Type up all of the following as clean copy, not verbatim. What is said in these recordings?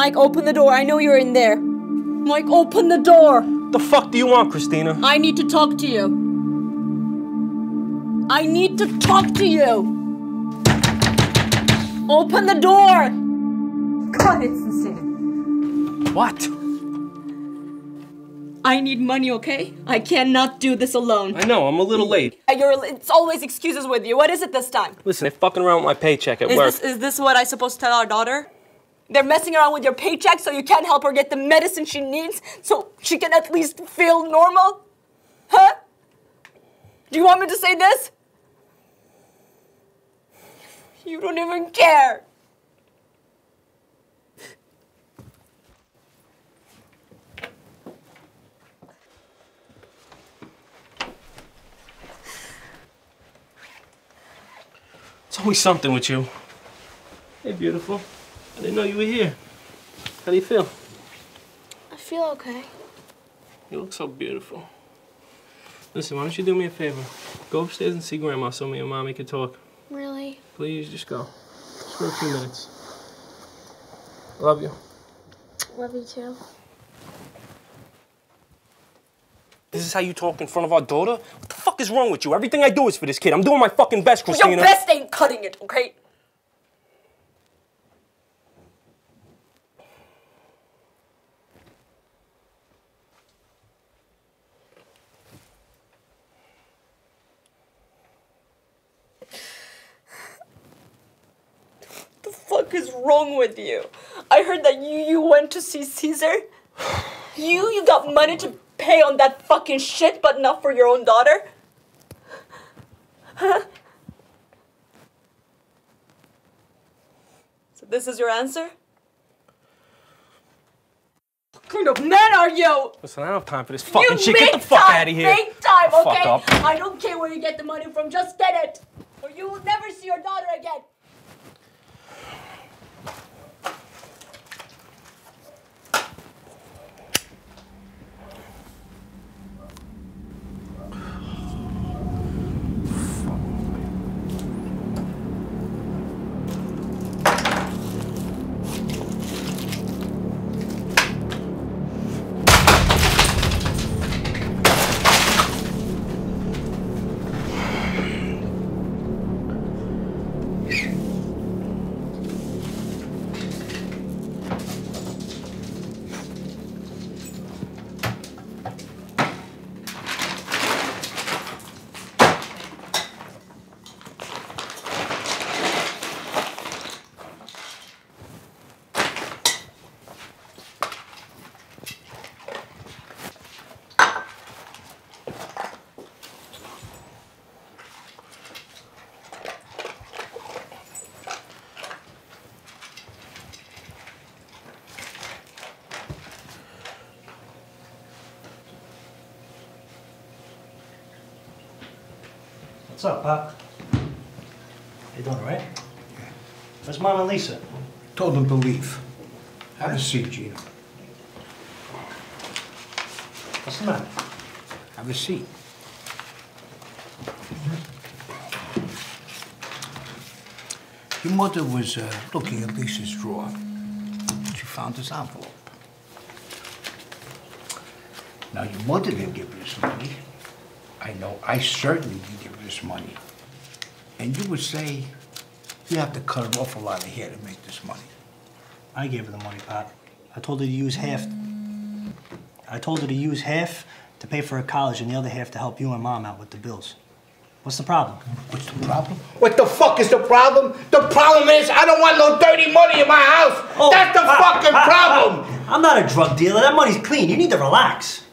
Mike, open the door. I know you're in there. Mike, open the door. The fuck do you want, Christina? I need to talk to you. I need to talk to you. Open the door! God, it's insane. What? I need money, okay? I cannot do this alone. I know, I'm a little late. It's always excuses with you. What is it this time? Listen, they're fucking around with my paycheck at work. Is this what I'm supposed to tell our daughter? They're messing around with your paycheck so you can't help her get the medicine she needs so she can at least feel normal? Huh? Do you want me to say this? You don't even care. It's always something with you. Hey, beautiful. I didn't know you were here. How do you feel? I feel okay. You look so beautiful. Listen, why don't you do me a favor? Go upstairs and see Grandma so me and Mommy can talk. Really? Please, just go. Just for a few minutes. Love you. Love you too. This is how you talk in front of our daughter? What the fuck is wrong with you? Everything I do is for this kid. I'm doing my fucking best, Christina. Your best ain't cutting it, okay? What is wrong with you? I heard that you went to see Caesar. You got money to pay on that fucking shit, but not for your own daughter? Huh? So this is your answer? What kind of man are you? Listen, I don't have time for this fucking shit. Get the fuck out of here. Make time, okay? Fuck up. I don't care where you get the money from. Just get it, or you will never see your daughter again. What's up, Pop? You doing all right? Yeah. Where's Mom and Lisa? Told them to leave. Have a seat, Gino. What's the matter? Have a seat. Your mother was looking at Lisa's drawer. She found this envelope. Now, your mother didn't give you this money. I know, I certainly didn't give her this money. And you would say, you have to cut an awful lot of hair to make this money. I gave her the money, Pop. I told her to use half. I told her to use half to pay for her college and the other half to help you and Mom out with the bills. What's the problem? What's the problem? What the fuck is the problem? The problem is, I don't want no dirty money in my house. Oh, that's the fucking problem. I'm not a drug dealer. That money's clean. You need to relax.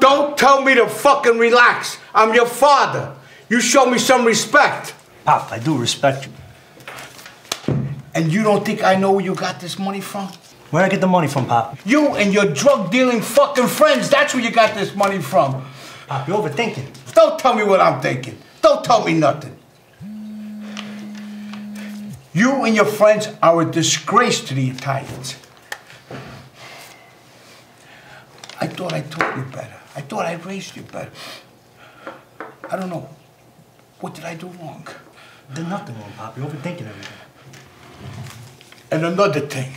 Don't tell me to fucking relax. I'm your father. You show me some respect. Pop, I do respect you. And you don't think I know where you got this money from? Where'd I get the money from, Pop? You and your drug-dealing fucking friends, that's where you got this money from. Pop, you're overthinking. Don't tell me what I'm thinking. Don't tell me nothing. You and your friends are a disgrace to the Italians. I thought I taught you better. I thought I raised you better. I don't know. What did I do wrong? You did nothing wrong, Pop. You're overthinking everything. And another thing.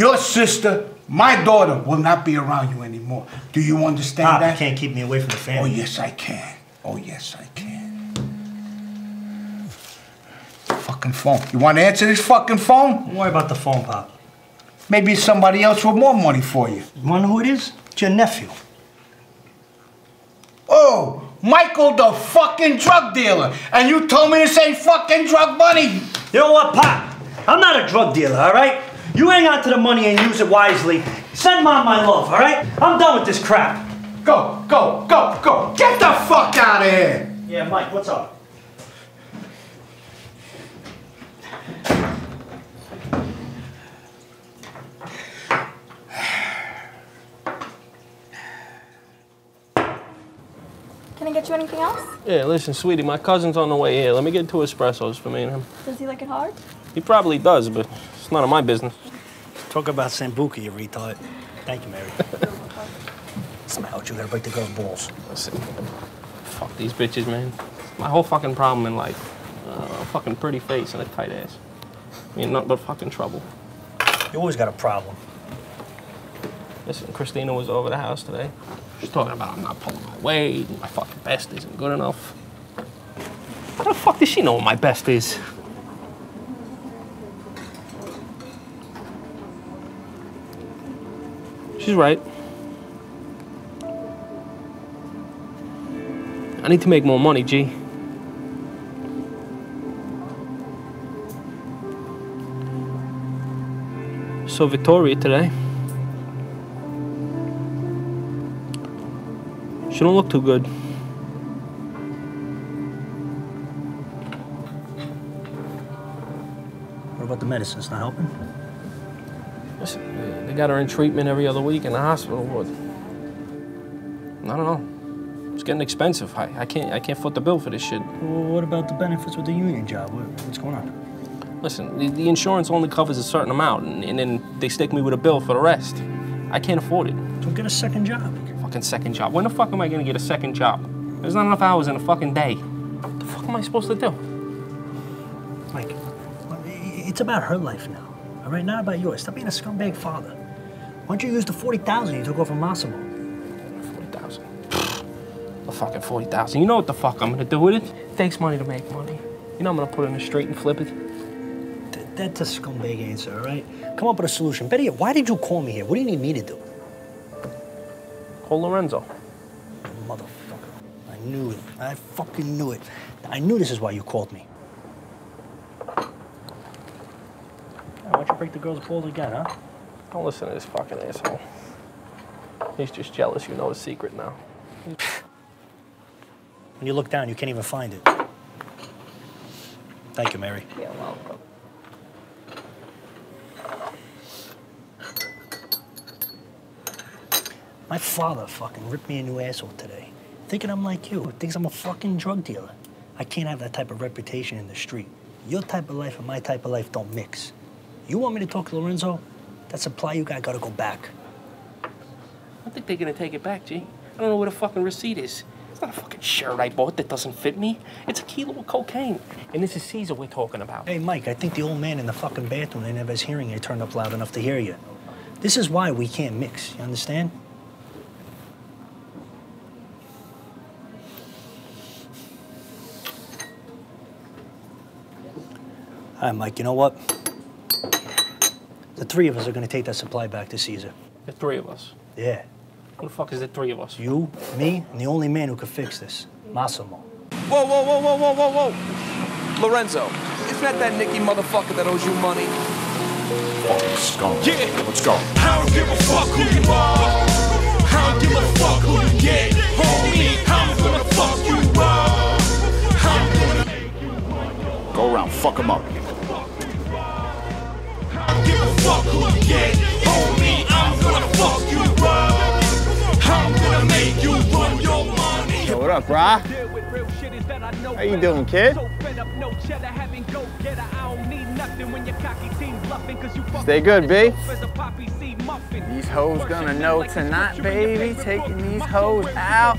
Your sister, my daughter, will not be around you anymore. Do you understand Pop, that? You can't keep me away from the family. Oh, yes, I can. Oh, yes, I can. Fucking phone. You want to answer this fucking phone? Don't worry about the phone, Pop. Maybe it's somebody else with more money for you. You want to know who it is? It's your nephew. Oh, Michael the fucking drug dealer. And you told me this ain't fucking drug money. You know what, Pop? I'm not a drug dealer, all right? You hang on to the money and use it wisely. Send Mom my love, all right? I'm done with this crap. Go, go, go, go. Get the fuck out of here. Yeah, Mike, what's up? Can I get you anything else? Yeah, listen, sweetie, my cousin's on the way here. Let me get 2 espressos for me and him. Does he like it hard? He probably does, but it's none of my business. Talk about Sambuca, you retard. Thank you, Mary. Smile, you gotta break the girl's balls. Listen, fuck these bitches, man. My whole fucking problem in life. A fucking pretty face and a tight ass. I mean, nothing but fucking trouble. You always got a problem. Listen, Christina was over the house today. She's talking about I'm not pulling my weight, and my fucking best isn't good enough. How the fuck does she know what my best is? She's right. I need to make more money, G. So Victoria today. She don't look too good. What about the medicine? It's not helping? Listen, they got her in treatment every other week in the hospital ward. I don't know. It's getting expensive. I can't foot the bill for this shit. Well, what about the benefits with the union job? What's going on? Listen, the insurance only covers a certain amount, and then they stick me with a bill for the rest. I can't afford it. Don't get a second job. Fucking second job. When the fuck am I gonna get a second job? There's not enough hours in a fucking day. What the fuck am I supposed to do? Mike, it's about her life now, all right? Not about yours. Stop being a scumbag father. Why don't you use the 40,000 you took off from Massimo? 40,000. The fucking 40,000. You know what the fuck I'm gonna do with it? It takes money to make money. You know I'm gonna put it in the street and flip it. That's a scumbag answer, all right? Come up with a solution. Better yet, why did you call me here? What do you need me to do? Call Lorenzo. Motherfucker. I knew it. I fucking knew it. I knew this is why you called me. Why don't you break the girl's balls again, huh? Don't listen to this fucking asshole. He's just jealous. You know his secret now. When you look down, you can't even find it. Thank you, Mary. Yeah, well. My father fucking ripped me a new asshole today, thinking I'm like you, thinks I'm a fucking drug dealer. I can't have that type of reputation in the street. Your type of life and my type of life don't mix. You want me to talk to Lorenzo? That supply you got gotta go back. I don't think they're gonna take it back, G. I don't know where the fucking receipt is. It's not a fucking shirt I bought that doesn't fit me. It's a kilo of cocaine. And this is Caesar we're talking about. Hey, Mike, I think the old man in the fucking bathroom didn't have his hearing aid turned up loud enough to hear you. This is why we can't mix, you understand? All right, Mike, you know what? The 3 of us are gonna take that supply back to Caesar. The 3 of us? Yeah. Who the fuck is the 3 of us? You, me, and the only man who could fix this, Massimo. Whoa, whoa, whoa, whoa, whoa, whoa, whoa. Lorenzo, isn't that Nicky motherfucker that owes you money? Fucking scum. Yeah. Let's go. I don't give a fuck who you are. I don't give a fuck who you get, homie. I'm gonna fuck you up. Go around, fuck him up. Fuck who you get, homie, I'm gonna fuck you up. I'm gonna make you run your money. Yo, what up, brah? How you doing, kid? Stay good, B. These hoes gonna know tonight, baby. Taking these hoes out.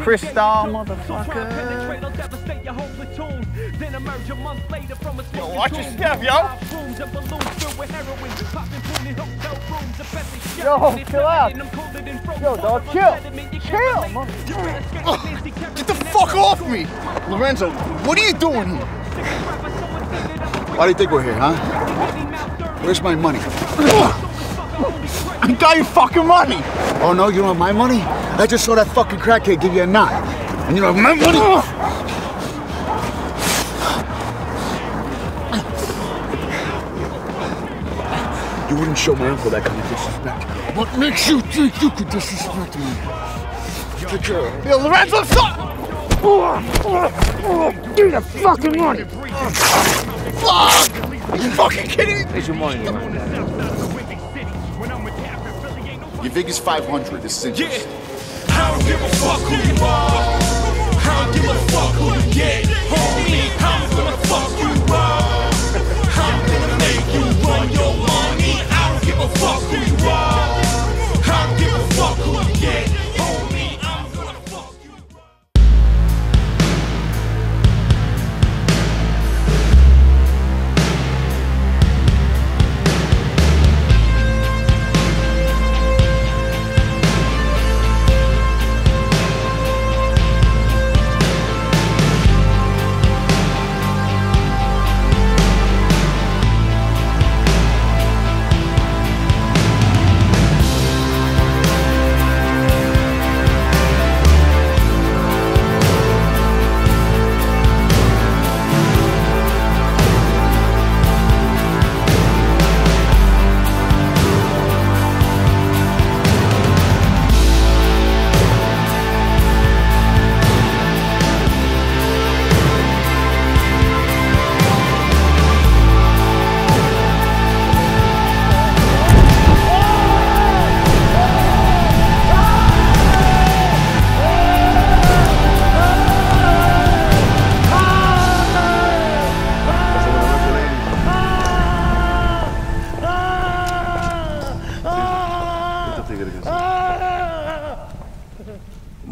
Crystal, motherfucker. Yo, watch your step, yo. Yo, chill out. Yo, dog, chill. Chill, motherfucker. Get the fuck off me. Lorenzo, what are you doing here? Why do you think we're here, huh? Where's my money? I got your fucking money! Oh no, you don't have my money? I just saw that fucking crackhead give you a knot. And you don't have my money? You wouldn't show my uncle that kind of disrespect. What makes you think you could disrespect me? Take care of it. Yo, Lorenzo, fuck! Give me the fucking money! Fuck! Are you fucking kidding me? Where's your money, man? Your Vegas 500, this is interest. Yeah. I don't give a fuck who you are. I don't give a fuck who you get. Homie, I'm gonna fuck you up. I'm gonna make you run your money. I don't give a fuck who you are. I don't give a fuck who you get. Homie, I'm gonna fuck you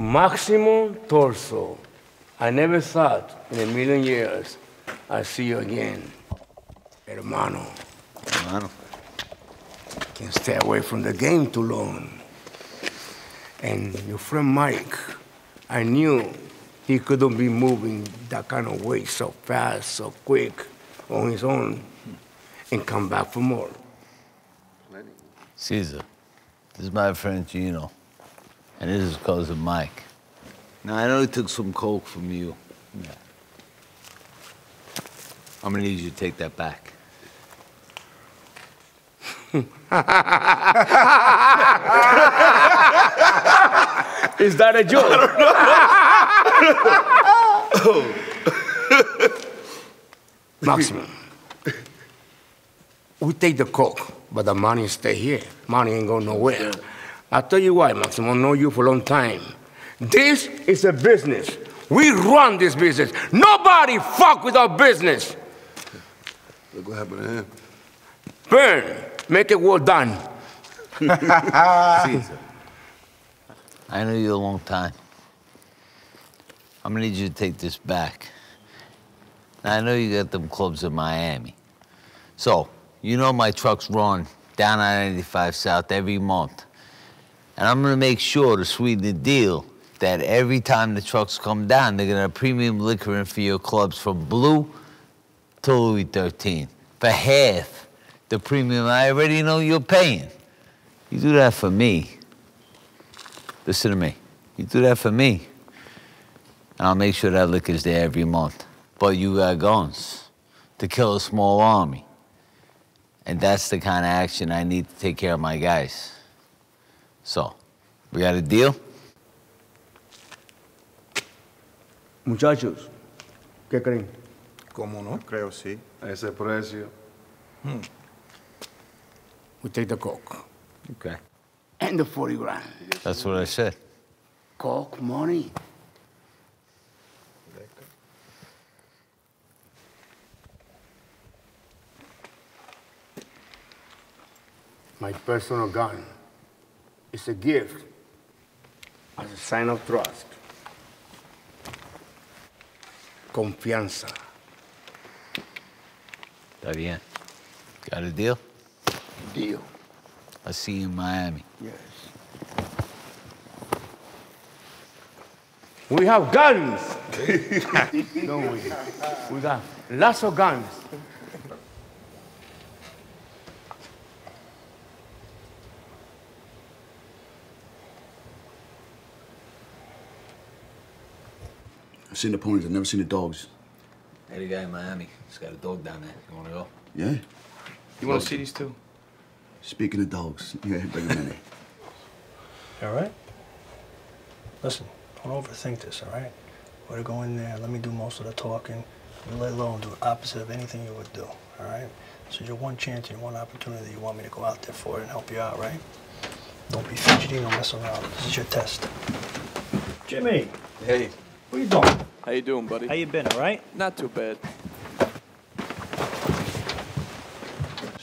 Maximum torso. I never thought in a million years I'd see you again. Hermano. Hermano. Can't stay away from the game too long. And your friend Mike, I knew he couldn't be moving that kind of weight so fast, so quick, on his own, and come back for more. Caesar, this is my friend Gino, and this is cousin Mike. Now, I know he took some coke from you. Yeah. I'm gonna need you to take that back. Is that a joke? I don't know. Maximum, we take the coke, but the money stay here. Money ain't going nowhere. I tell you why, Massimo, I know you for a long time. This is a business. We run this business. Nobody fuck with our business. Look what happened to him. Burn. Make it well done. Caesar, I know you a long time. I'm gonna need you to take this back. Now, I know you got them clubs in Miami. So, you know my trucks run down I-95 South every month. And I'm gonna make sure to sweeten the deal that every time the trucks come down, they're gonna have premium liquor in for your clubs from Blue to Louis XIII for half the premium I already know you're paying. You do that for me. Listen to me. You do that for me, and I'll make sure that liquor's there every month. But you got guns to kill a small army. And that's the kind of action I need to take care of my guys. So, we got a deal? Muchachos, ¿qué creen? ¿Cómo no? Creo sí. Ese precio. We take the coke. Okay. And the 40 grand. That's what I said. Coke, money. my personal gun. It's a gift as a sign of trust. Confianza. Está bien. Got a deal? Deal. I'll see you in Miami. Yes. We have guns! Don't we? We got lots of guns. I've seen the ponies, I've never seen the dogs. Eddie Guy in Miami. He's got a dog down there. You want to go? Yeah. You want to see these two? Speaking of dogs, yeah, bring them in here. You all right? Listen, don't overthink this, all right? We're to go in there, let me do most of the talking. You let low and do the opposite of anything you would do, all right? So your one chance, your one opportunity, you want me to go out there for it and help you out, right? Don't be fidgety, don't mess around. This is your test. Jimmy. Hey. What are you doing? How you doing, buddy? How you been, all right? Not too bad.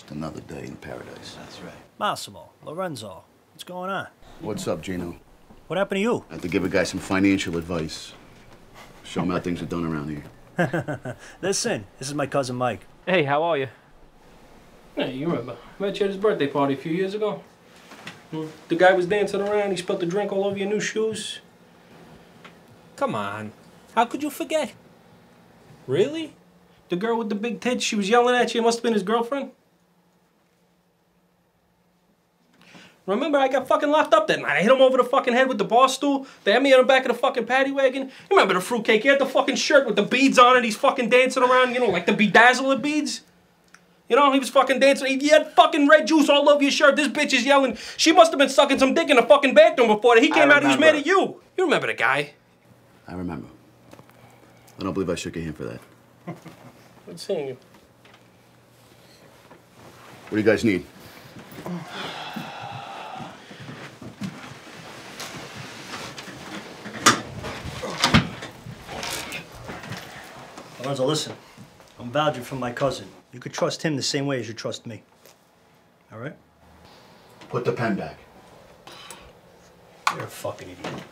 Another day in paradise. That's right. Massimo, Lorenzo, what's going on? What's up, Gino? What happened to you? I had to give a guy some financial advice. Show him how things are done around here. Listen, this is my cousin Mike. Hey, how are you? Hey, you remember. I met you at his birthday party a few years ago. The guy was dancing around, he spilled the drink all over your new shoes. Come on. How could you forget? Really? The girl with the big tits, she was yelling at you, it must have been his girlfriend? Remember, I got fucking locked up that night. I hit him over the fucking head with the bar stool. They had me on the back of the fucking paddy wagon. You remember the fruitcake? He had the fucking shirt with the beads on it. He's fucking dancing around, you know, like the bedazzler beads. You know, he was fucking dancing. He had fucking red juice all over your shirt. This bitch is yelling. She must have been sucking some dick in the fucking bathroom before that. He came out, he was mad at you. You remember the guy. I remember. I don't believe I shook your hand for that. Good seeing you. What do you guys need? Lorenzo, listen, I'm vouching for my cousin. You could trust him the same way as you trust me. All right? Put the pen back. You're a fucking idiot.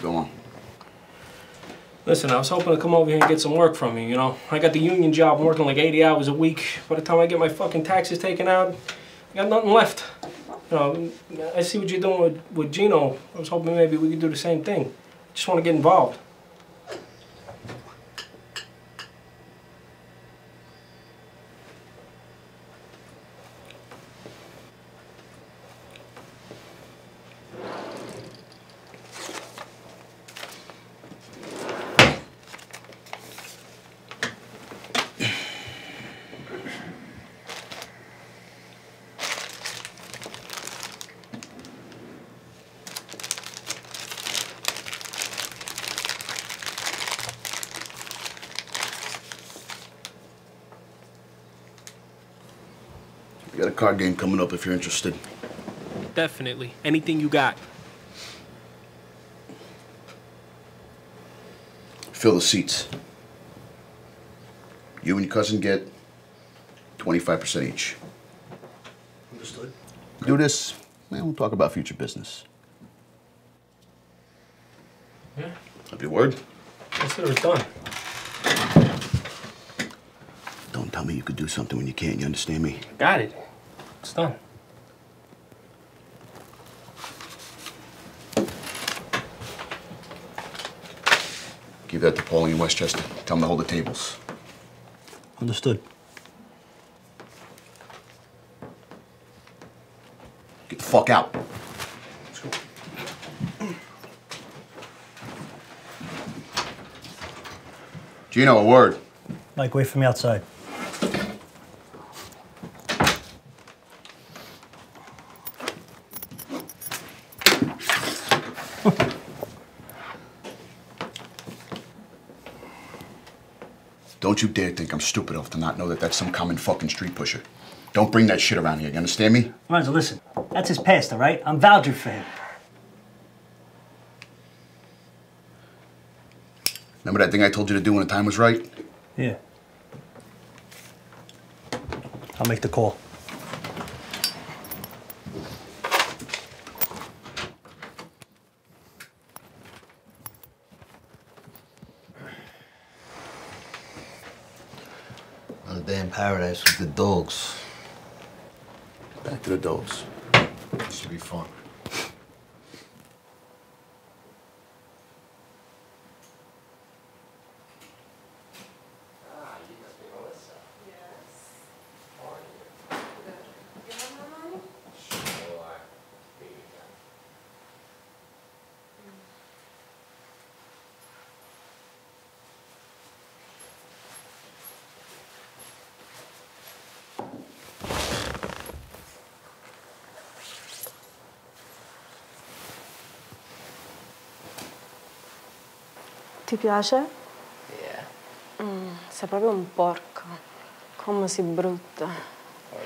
Go on. Listen, I was hoping to come over here and get some work from you, you know? I got the union job working like 80 hours a week. By the time I get my fucking taxes taken out, I got nothing left. You know, I see what you're doing with Gino. I was hoping maybe we could do the same thing. I just want to get involved. Got a card game coming up if you're interested. Definitely. Anything you got. Fill the seats. You and your cousin get 25% each. Understood. Do this, and we'll talk about future business. Yeah. Have your word? Consider it done. Don't tell me you could do something when you can't. You understand me? Got it. It's done. Give that to Paul in Westchester. Tell him to hold the tables. Understood. Get the fuck out. Let's go. Gino, a word. Mike, wait for me outside. Don't you dare think I'm stupid enough to not know that that's some common fucking street pusher. Don't bring that shit around here, you understand me? Lorenzo, listen. That's his past, all right? I'm vouching for him. Remember that thing I told you to do when the time was right? Yeah. I'll make the call. Another day in paradise with the dogs. Back to the dogs. This should be fun. Ti piace? Yeah. Sei proprio un porco. Come sei brutta. Oh,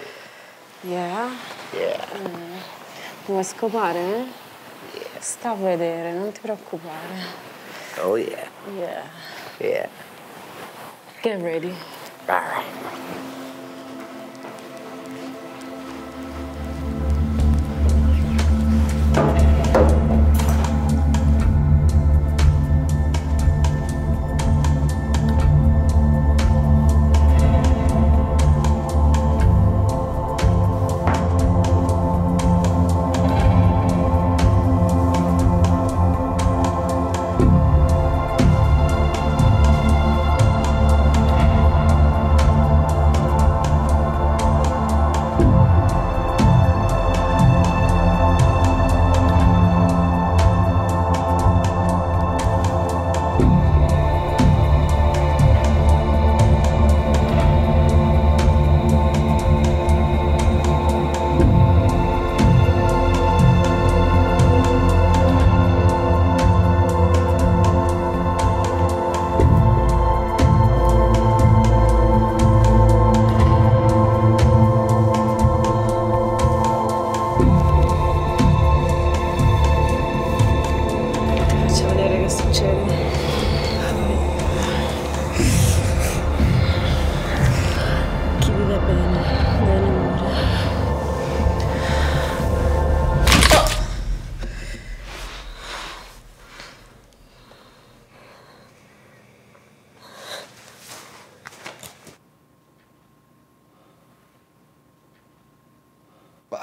yeah. Yeah? Yeah. Vuoi scopare? Yeah. Sta a vedere, non ti preoccupare. Oh yeah. Yeah. Yeah. Get ready. All right.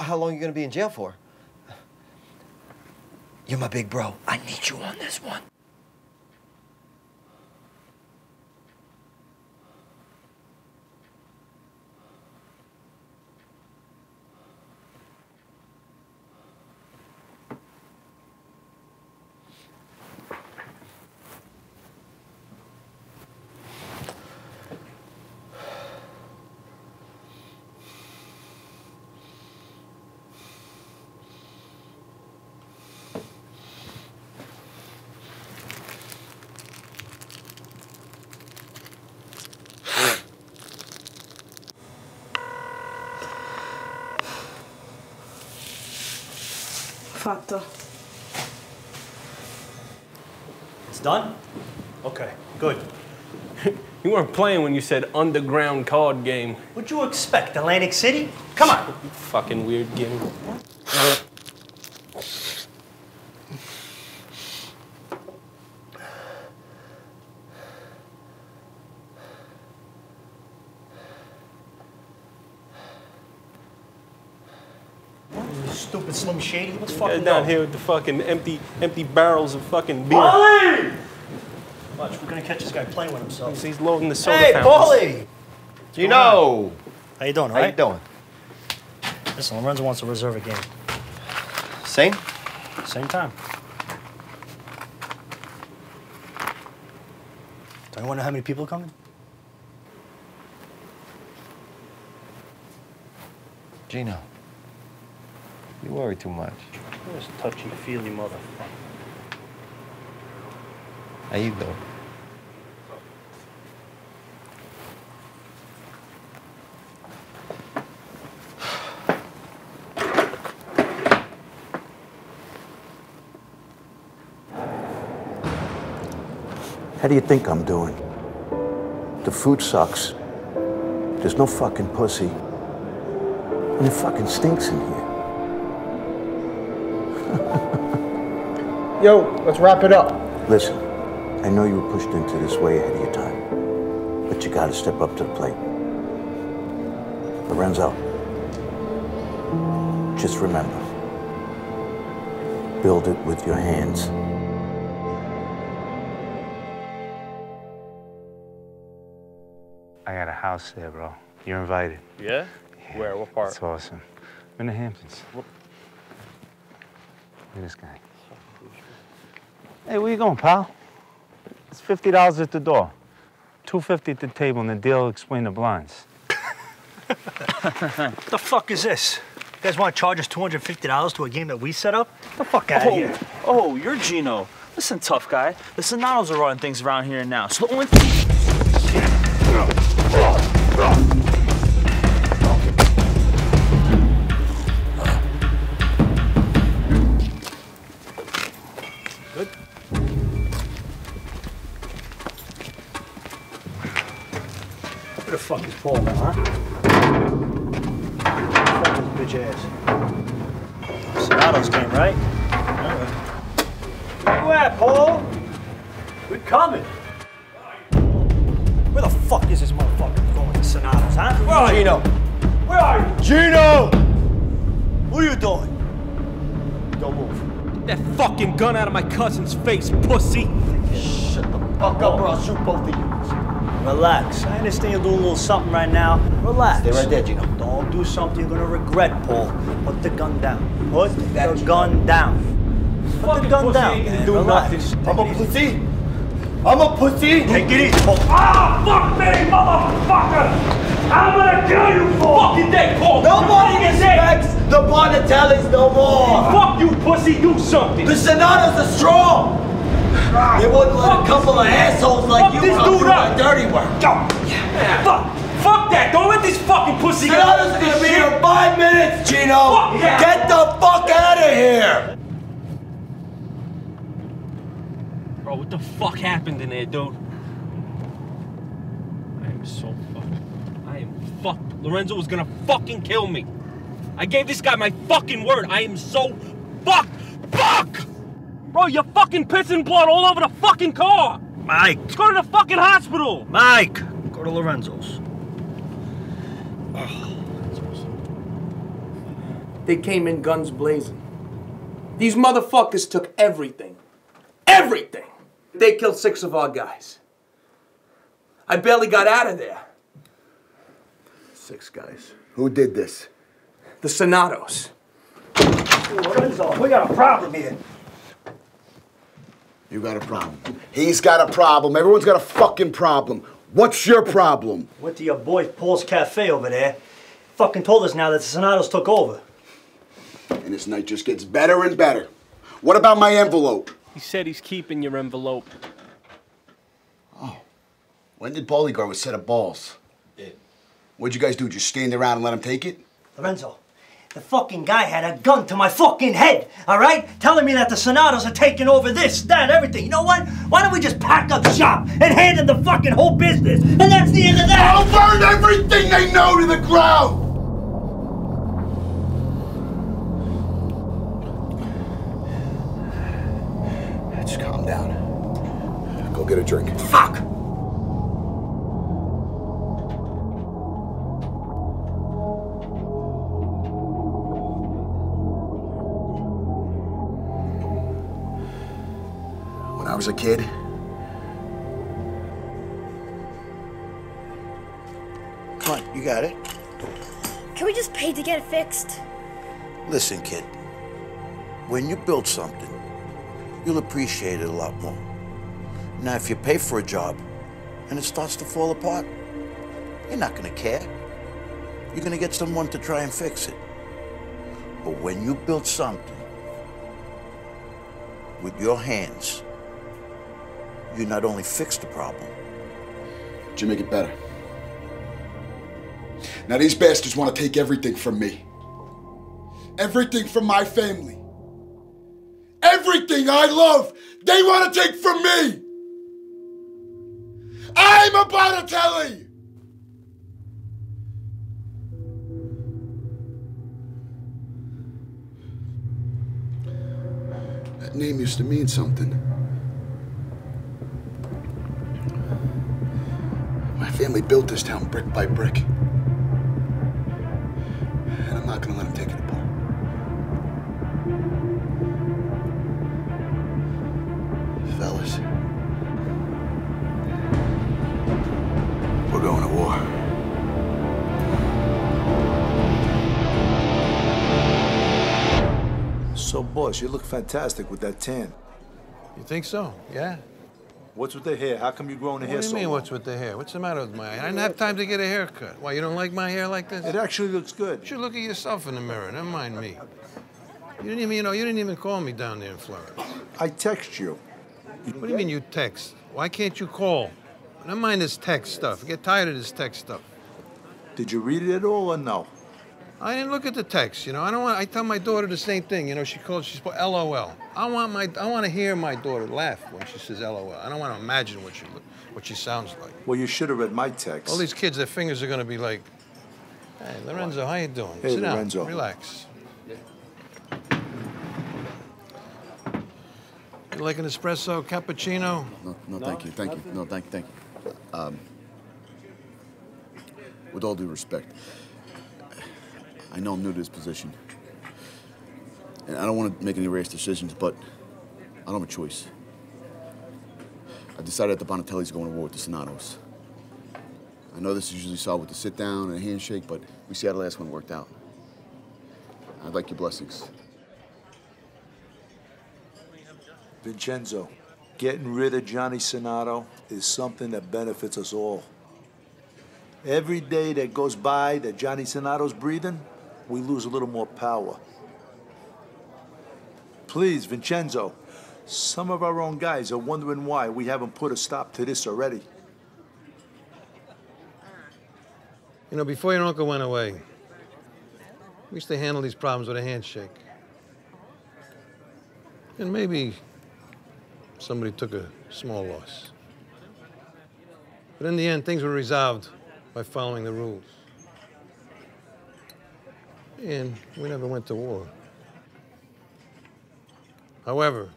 How long are you gonna be in jail for? You're my big bro. I need you on this one. Fatto. It's done? Okay, good. You weren't playing when you said underground card game. What'd you expect, Atlantic City? Come on. Fucking weird game. Stupid Slim Shady. What's fucking down up here with the fucking empty barrels of fucking beer? Paulie! Watch, we're gonna catch this guy playing with himself. He's loading the soda fountains. Hey, Paulie! Gino! How you doing? All right? How you doing? Listen, Lorenzo wants to reserve a game. Same? Same time. Do you want to know how many people are coming? Gino. You worry too much. Just touchy-feely motherfucker. How you doing? How do you think I'm doing? The food sucks. There's no fucking pussy. And it fucking stinks in here. Yo, let's wrap it up. Listen, I know you were pushed into this way ahead of your time, but you gotta step up to the plate. Lorenzo, just remember, build it with your hands. I got a house there, bro. You're invited. Yeah? Yeah. Where? What part? It's awesome. We're in the Hamptons. Look at this guy. Hey, where you going, pal? It's $50 at the door, $2.50 at the table, and the deal will explain the blinds. What the fuck is this? You guys want to charge us $250 to a game that we set up? Get the fuck out of here. Oh, you're Gino. Listen, tough guy. The Sonatos are running things around here now. So the only thing... Where the fuck is Paul now, huh? Fuck his bitch ass. Sonato's game, right? Yeah. Where you at, Paul? We're coming. Where the fuck is this motherfucker going to Sonato's, huh? Where are you? Gino! Where are you? Gino! What are you doing? Don't move. Get that fucking gun out of my cousin's face, pussy! Shut the fuck up or I'll shoot both of you. Relax. I understand you're doing a little something right now. Relax. Stay right there, Gino. Don't do something you're gonna regret, Paul. Put the gun down. Put the gun down. Put the gun down. Do nothing. I'm a pussy. I'm a pussy. Take it easy, Paul. Ah, fuck me, motherfucker! I'm gonna kill you, Paul. Fuck your dick, Paul. Nobody respects the Bonatellis no more. Fuck you, pussy. Do something. The Sonatos are strong. They wouldn't let a couple of assholes like you do my dirty work. Yeah. Fuck that! Don't let this fucking pussy get out of this shit! Sonatos gonna be here 5 minutes, Gino! Fuck yeah. Get the fuck out of here! Bro, what the fuck happened in there, dude? I am so fucked. I am fucked. Lorenzo was gonna fucking kill me. I gave this guy my fucking word. I am so fucked. Fuck! Bro, you're fucking pissing blood all over the fucking car! Mike! Let's go to the fucking hospital! Mike! Go to Lorenzo's. Oh, that's awesome. They came in guns blazing. These motherfuckers took everything. Everything! They killed 6 of our guys. I barely got out of there. 6 guys. Who did this? The Sonatos. Lorenzo, we got a problem here. You got a problem. He's got a problem. Everyone's got a fucking problem. What's your problem? Went to your boy Paul's cafe over there. Fucking told us now that the Sonatos took over. And this night just gets better and better. What about my envelope? He said he's keeping your envelope. Oh. When did Paulie go with a set of balls? Yeah. What'd you guys do? Just stand around and let him take it? Lorenzo, the fucking guy had a gun to my fucking head, all right? Telling me that the Sonatos are taking over this, that, everything. You know what? Why don't we just pack up shop and hand them the fucking whole business? And that's the end of that! I'll burn everything they know to the ground! Just calm down. Go get a drink. Fuck! When I was a kid, come on, you got it. Can we just pay to get it fixed? Listen, kid, when you build something, you'll appreciate it a lot more. Now, if you pay for a job and it starts to fall apart, you're not gonna care. You're gonna get someone to try and fix it. But when you build something with your hands, you not only fix the problem, but you make it better. Now these bastards want to take everything from me. Everything from my family. Everything I love, they want to take from me. I'm a Bonatelli! That name used to mean something. My family built this town brick by brick. And I'm not gonna let them take it apart. Fellas, we're going to war. So, boss, you look fantastic with that tan. You think so? Yeah. What's with the hair? How come you're growing the hair so long? What do you mean, what's with the hair? What's the matter with my hair? I didn't have time to get a haircut. Why, you don't like my hair like this? It actually looks good. You should look at yourself in the mirror. Never mind me. You didn't even, you know, you didn't even call me down there in Florence. I text you. What do you mean you text? Why can't you call? I don't mind this text stuff. I get tired of this text stuff. Did you read it at all or no? I didn't look at the text, you know. I don't want. I tell my daughter the same thing, you know. She calls. She's LOL. I want to hear my daughter laugh when she says LOL. I don't want to imagine what she sounds like. Well, you should have read my text. All these kids, their fingers are going to be like, "Hey, Lorenzo, how you doing? Hey, sit Lorenzo. Down. Relax." You like an espresso, cappuccino? No, thank you, thank you. No, thank you. With all due respect, I know I'm new to this position. And I don't want to make any rash decisions, but I don't have a choice. I decided that the Bonatellis are going to war with the Sonatos. I know this is usually solved with a sit-down and a handshake, but we see how the last one worked out. I'd like your blessings. Vincenzo, getting rid of Johnny Sonato is something that benefits us all. Every day that goes by that Johnny Sonato's breathing, we lose a little more power. Please, Vincenzo, some of our own guys are wondering why we haven't put a stop to this already. You know, before your uncle went away, we used to handle these problems with a handshake. And maybe somebody took a small loss. But in the end, things were resolved by following the rules. And we never went to war. However,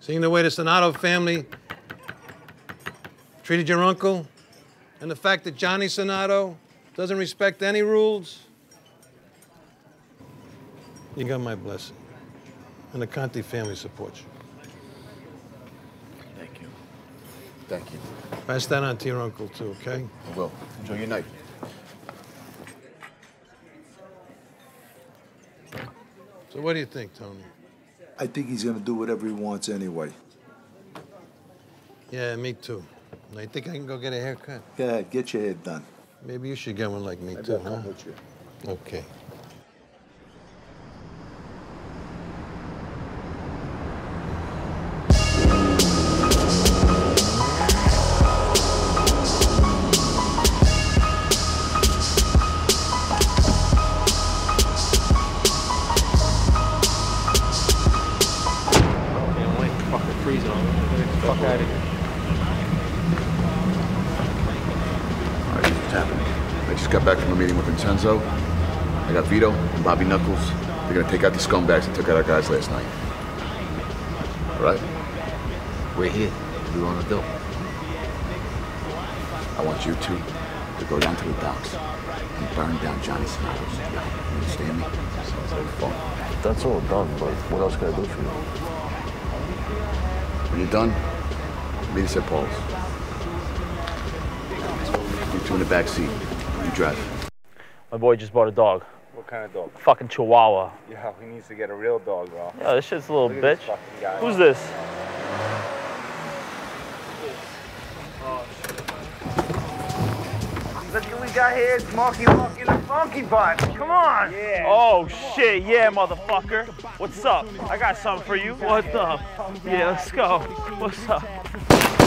seeing the way the Sonato family treated your uncle, and the fact that Johnny Sonato doesn't respect any rules, you got my blessing. And the Conti family supports you. Thank you. Thank you. Pass that on to your uncle, too, okay? I will. Enjoy your night. So what do you think, Tony? I think he's going to do whatever he wants anyway. Yeah, me too. I think I can go get a haircut. Yeah, get your hair done. Maybe you should get one like me, too, huh? Okay. I got Vito and Bobby Knuckles. They're gonna take out the scumbags that took out our guys last night. All right? We're here. What do you wanna do? I want you two to go down to the docks and burn down Johnny Sonato's tonight. You understand me? That's all done, but what else can I do for you? When you're done, meet us at Paul's. You two in the back seat. You drive. My boy just bought a dog. What kind of dog? A fucking Chihuahua. Yeah, he needs to get a real dog, bro. Yeah, this shit's a little bitch. This fucking guy. Who's this? Look who we got here. It's Marky Mark in the funky butt. Come on. Yeah. Oh, shit. Yeah, motherfucker. What's up? I got something for you. What the? Yeah, let's go. What's up?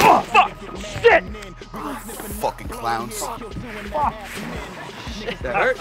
Oh, fuck! Shit! Fucking clowns. Fuck. Shit, that hurt.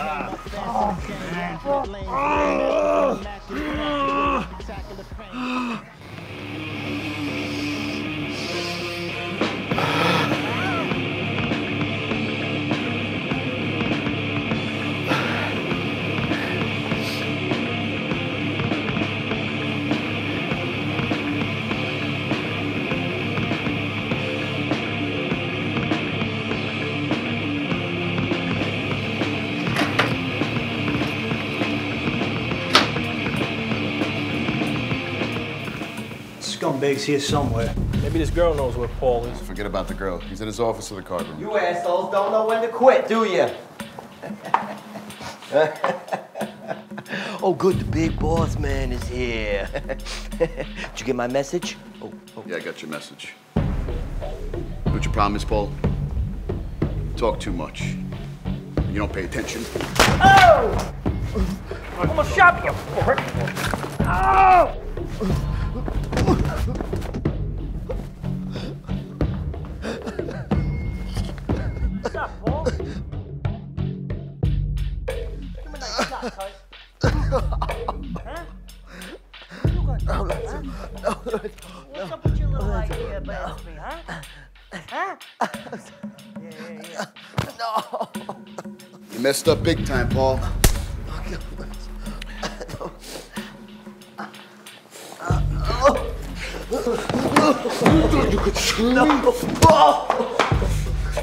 scumbag's here somewhere. Maybe this girl knows where Paul is. Forget about the girl. He's in his office in the card room. You assholes don't know when to quit, do you? Oh, good. The big boss man is here. Did you get my message? Oh. Yeah, I got your message. What your problem is, Paul? You talk too much. You don't pay attention. Oh! I'm gonna shop you for it. Oh! What's up, Paul? Give me a nice shot, cuz. Huh? You got no, huh? No, what's up with your little idea about me, huh? Huh? Yeah. No. You messed up big time, Paul. You thought you could screw me? Oh.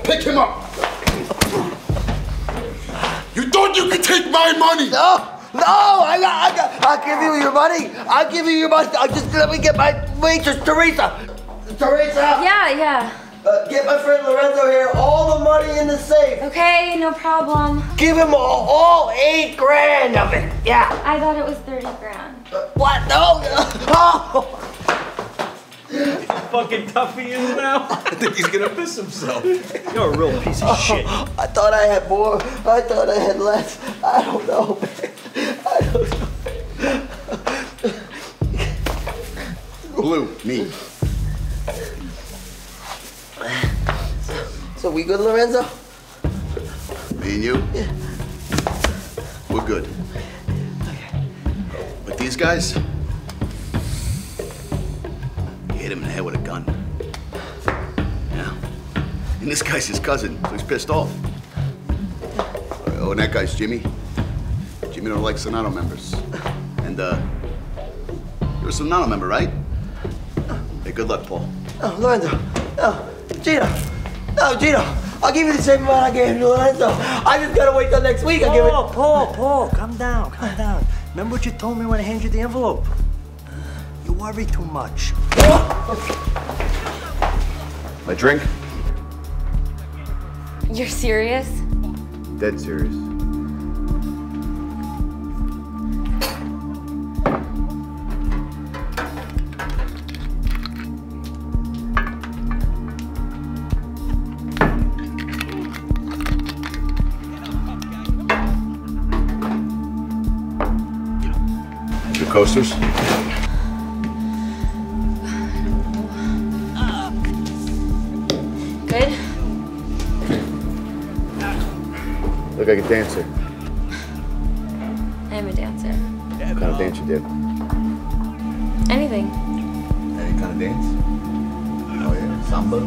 Pick him up! You thought you could take my money! No! I'll give you your money! I'll give you your money! I'll just let me get my waitress, Teresa! Yeah. Get my friend Lorenzo here, all the money in the safe. Okay, no problem. Give him all $8,000 of it, yeah. I thought it was 30 grand. What? No! Oh! He's a fucking tough he is now. I think he's gonna piss himself. You're a real piece of shit. I thought I had more. I thought I had less. I don't know, man. I don't know. Blue, me. So we good, Lorenzo? Me and you? Yeah. We're good. Okay. But these guys? You hit him in the head with a gun. Yeah. And this guy's his cousin, so he's pissed off. Oh, and that guy's Jimmy. Jimmy don't like Sonato members. And, you're a Sonato member, right? Hey, good luck, Paul. Oh, Lorenzo. Oh, Gino. No, Gino, I'll give you the same amount I gave you, Lorenzo. I just gotta wait till next week. I'll give it. Oh, Paul, calm down. Remember what you told me when I handed you the envelope? You worry too much. My drink? You're serious? Dead serious. Coasters? Good? Look like a dancer. I am a dancer. What kind of dance you did? Anything. Any kind of dance? Oh yeah, samba?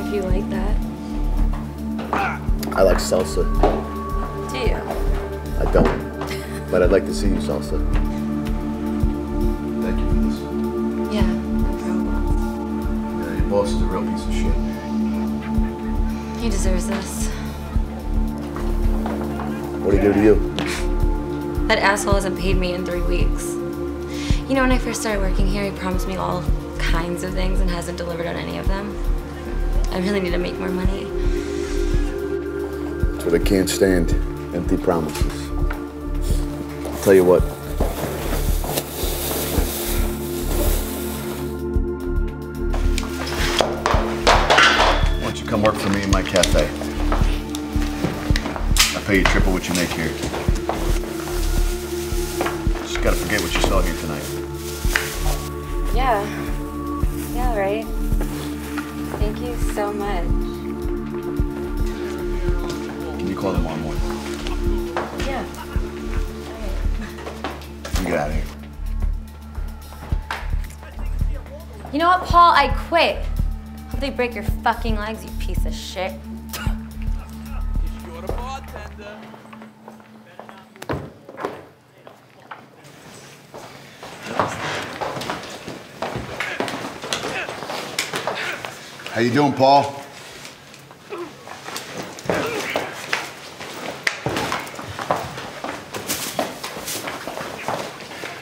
If you like that. I like salsa. Do you? I don't, but I'd like to see you salsa. Boss is a real piece of shit. He deserves this. What did he do to you? That asshole hasn't paid me in 3 weeks. You know, when I first started working here, he promised me all kinds of things and hasn't delivered on any of them. I really need to make more money. That's what I can't stand, empty promises. I'll tell you what. Come work for me in my cafe. I pay you triple what you make here. Just gotta forget what you saw here tonight. Yeah, right. Thank you so much. Can you call tomorrow morning? Yeah. All right. You get out of here. You know what, Paul? I quit. They break your fucking legs, you piece of shit. You're the bartender. How you doing, Paul?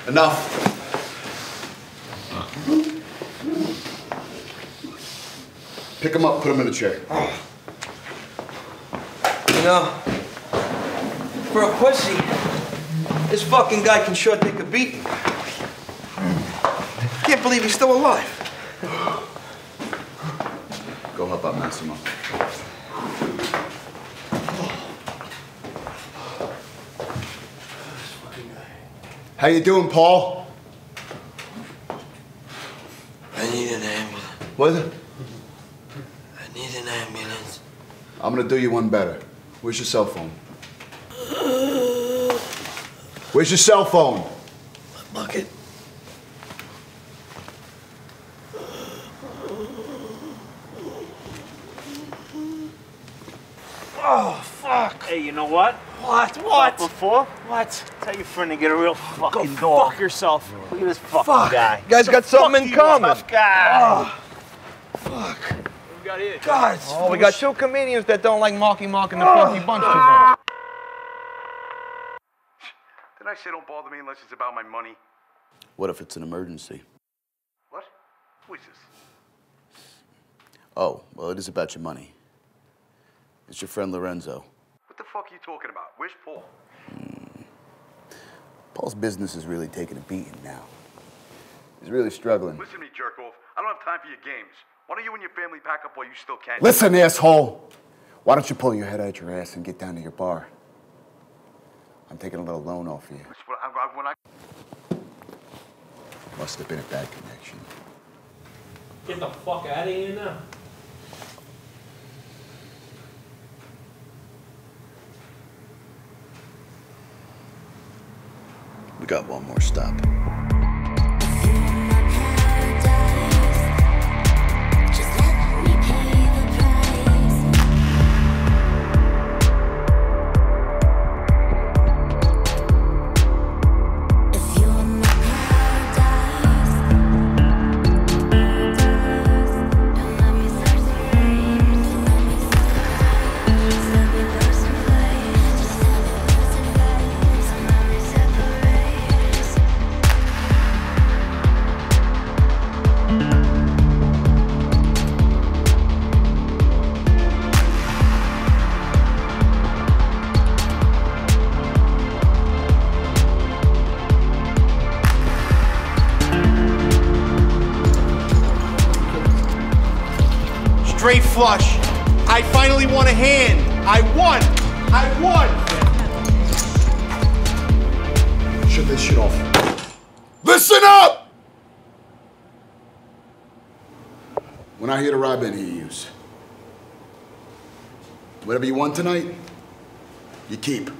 Enough. Pick him up, put him in a chair. Oh. You know, for a pussy, this fucking guy can sure take a beating. Can't believe he's still alive. Go help out Massimo. How you doing, Paul? I need an ambulance. What? I need an ambulance. I'm gonna do you one better. Where's your cell phone? Where's your cell phone? My bucket. Oh, fuck. Hey, you know what? What? Before? What? Tell your friend to get a real fucking dog. Go fuck yourself. Look at this fucking guy. You guys got something in common. Tough guy. Oh, fuck. What we got here? God. Oh, we got two comedians that don't like Marky Mark and the Funky Bunch too much. Did I say don't bother me unless it's about my money? What if it's an emergency? What? Who is this? Oh, well, it is about your money. It's your friend Lorenzo. What the fuck are you talking about? Where's Paul? Paul's business is really taking a beating now. He's really struggling. Listen to me, jerk off. I don't have time for your games. Why don't you and your family pack up while you still can? Listen, asshole. Why don't you pull your head out your ass and get down to your bar? I'm taking a little loan off of you. Must have been a bad connection. Get the fuck out of here now. We got one more stop. Straight flush. I finally won a hand. I won. I won. Shut this shit off. Listen up! We're not here to rob any of yous. Whatever you won tonight, you keep.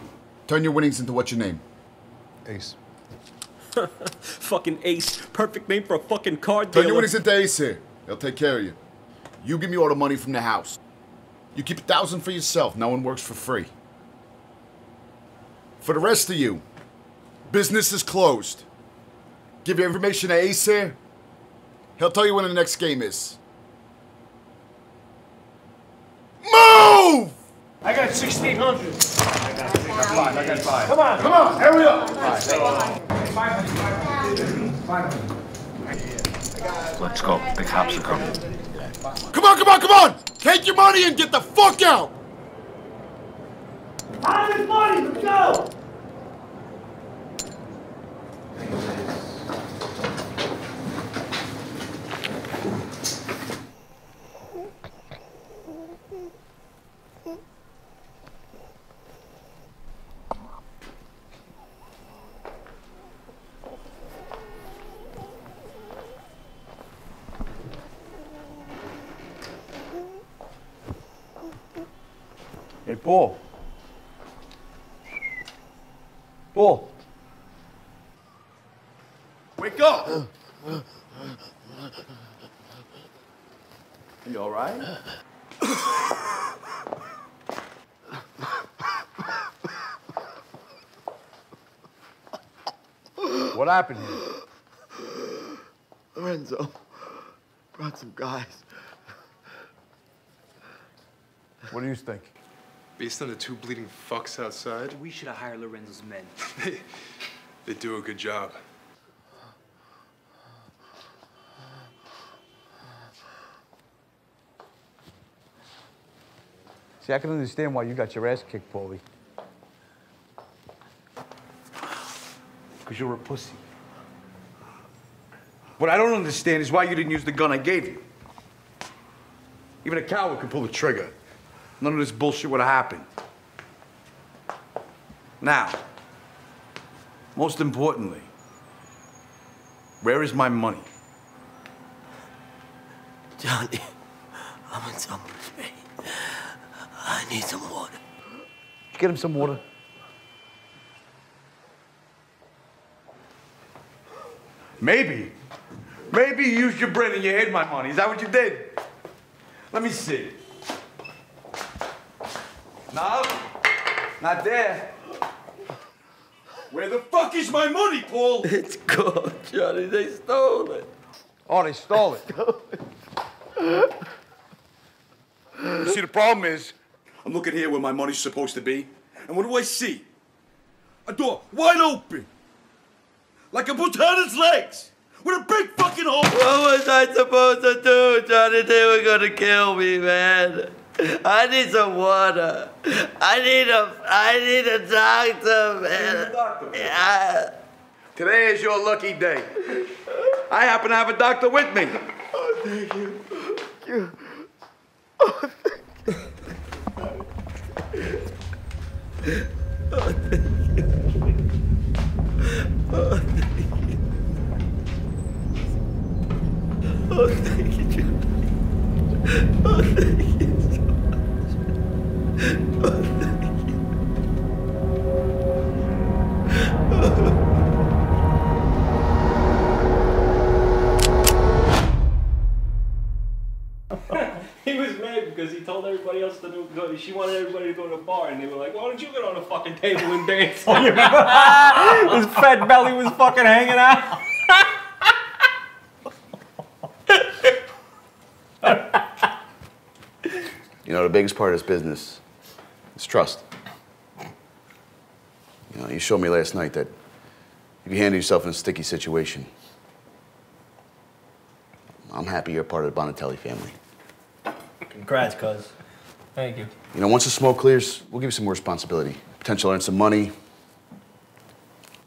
Turn your winnings into what's your name? Ace. Fucking Ace. Perfect name for a fucking card dealer. Turn your winnings into Ace here. They'll take care of you. You give me all the money from the house. You keep $1,000 for yourself. No one works for free. For the rest of you, business is closed. Give your information to Ace here. He'll tell you when the next game is. Move! I got 1,600. I got five. Come on, hurry up. Five. Let's go. The cops are coming. Come on! Take your money and get the fuck out! I have money, let's go! Hey, Paul. Paul. Wake up! You all right? What happened here? Lorenzo brought some guys. What do you think? Based on the two bleeding fucks outside? We should have hired Lorenzo's men. They do a good job. See, I can understand why you got your ass kicked, Paulie. Because you're a pussy. What I don't understand is why you didn't use the gun I gave you. Even a coward could pull the trigger. None of this bullshit would have happened. Now, most importantly, where is my money? Johnny, I'm in some pain. I need some water. Did you get him some water? Maybe. Maybe you used your brain and you hid my money. Is that what you did? Let me see. No, not there. Where the fuck is my money, Paul? It's gone, Johnny. They stole it. Oh, they stole it. You see, the problem is, I'm looking here where my money's supposed to be, and what do I see? A door wide open, like a boot on its legs, with a big fucking hole. What was I supposed to do, Johnny? They were gonna kill me, man. I need some water. I need a doctor, man. You need a doctor. Yeah. Today is your lucky day. I happen to have a doctor with me. Oh, thank you. Oh, thank you. Oh, thank you. Oh, thank you. Oh, thank you, Johnny. Oh, thank you. Oh, thank you. He was mad because he told everybody else to go. She wanted everybody to go to the bar, and they were like, "Why don't you get on the fucking table and dance?" Oh, you remember? His fat belly was fucking hanging out. You know, the biggest part of this business. It's trust. You know, you showed me last night that if you handle yourself in a sticky situation, I'm happy you're part of the Bonatelli family. Congrats, cuz. Thank you. You know, once the smoke clears, we'll give you some more responsibility. Potential to earn some money.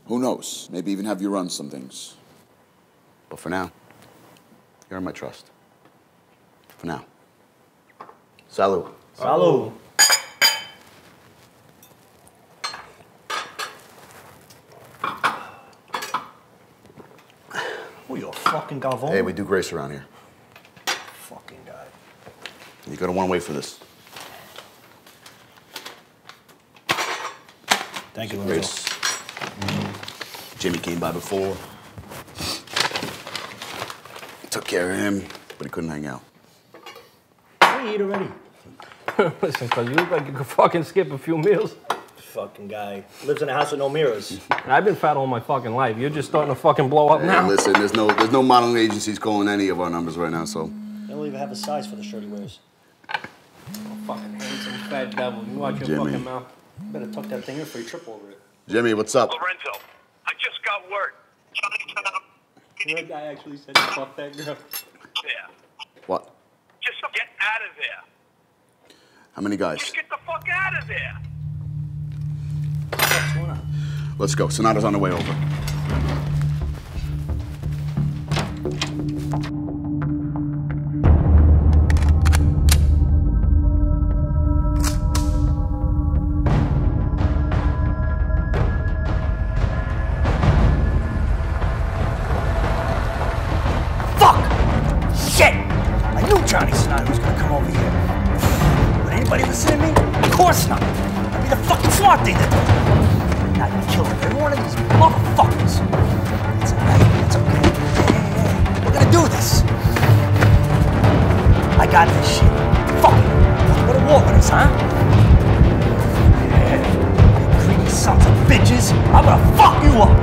Who knows? Maybe even have you run some things. But for now, you earn my trust. For now. Salud. Salud. Fucking Galvon. Hey, we do grace around here. Fucking guy. You're gonna want to wait for this. Thank you, Lorenzo. Grace. Mm-hmm. Jimmy came by before. Took care of him, but he couldn't hang out. I eat already. Listen, cuz you look like you could fucking skip a few meals. Fucking guy. Lives in a house with no mirrors. I've been fat all my fucking life. You're just starting to fucking blow up now. Listen, there's no modeling agencies calling any of our numbers right now, so. They don't even have a size for the shirt he wears. Oh, fucking handsome fat devil. You watch your fucking mouth. You better tuck that thing in for you trip over it. Jimmy, what's up? Lorenzo, I just got word. You know, that guy actually said he fucked that girl. Yeah. What? Just get out of there. How many guys? Just get the fuck out of there. Let's go. Sonata's on the way over. Fuck! Shit! I knew Johnny Sonato was gonna come over here. Would anybody listen to me? Of course not. That'd be the fucking smart thing to do. I can kill every one of these motherfuckers. It's alright, it's okay. Hey. We're gonna do this. I got this shit. Fuck it. What a war with us, huh? Yeah. You greedy sons of bitches. I'm gonna fuck you up.